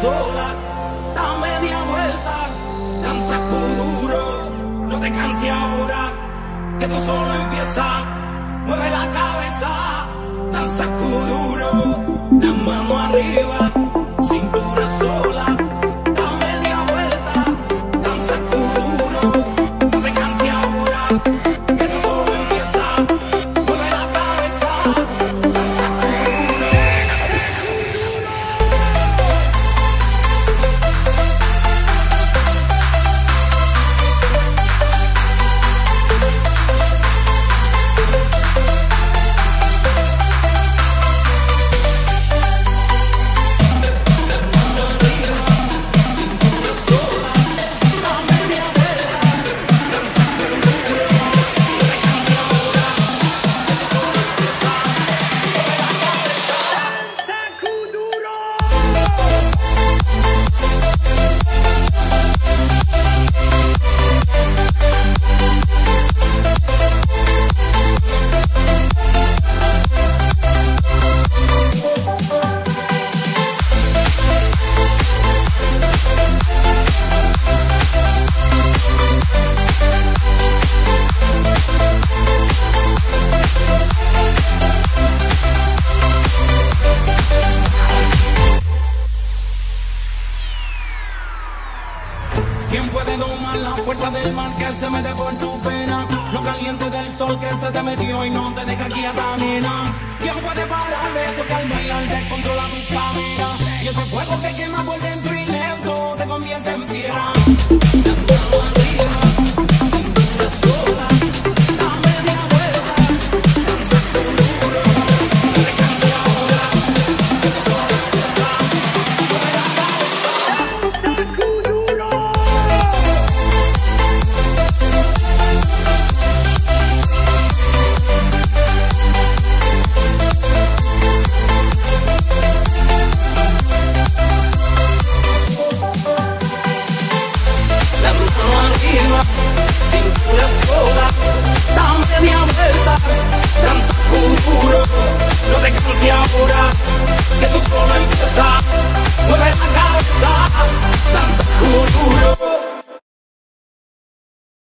sola, da media vuelta, danza Kuduro, no te canses ahora, que esto solo empieza, mueve la cabeza, danza Kuduro, las manos arriba, cintura sola. ¿Quién puede domar la fuerza del mar que se mete por tu pena? Lo caliente del sol que se te metió y no te deja quieta, nena. ¿Quién puede parar eso que al bailar descontrola tu Tamina? Y ese fuego que quema por dentro y lento te convierte en piedra. Cintura sola, da media vuelta, danza Kuduro, no te canses ahora.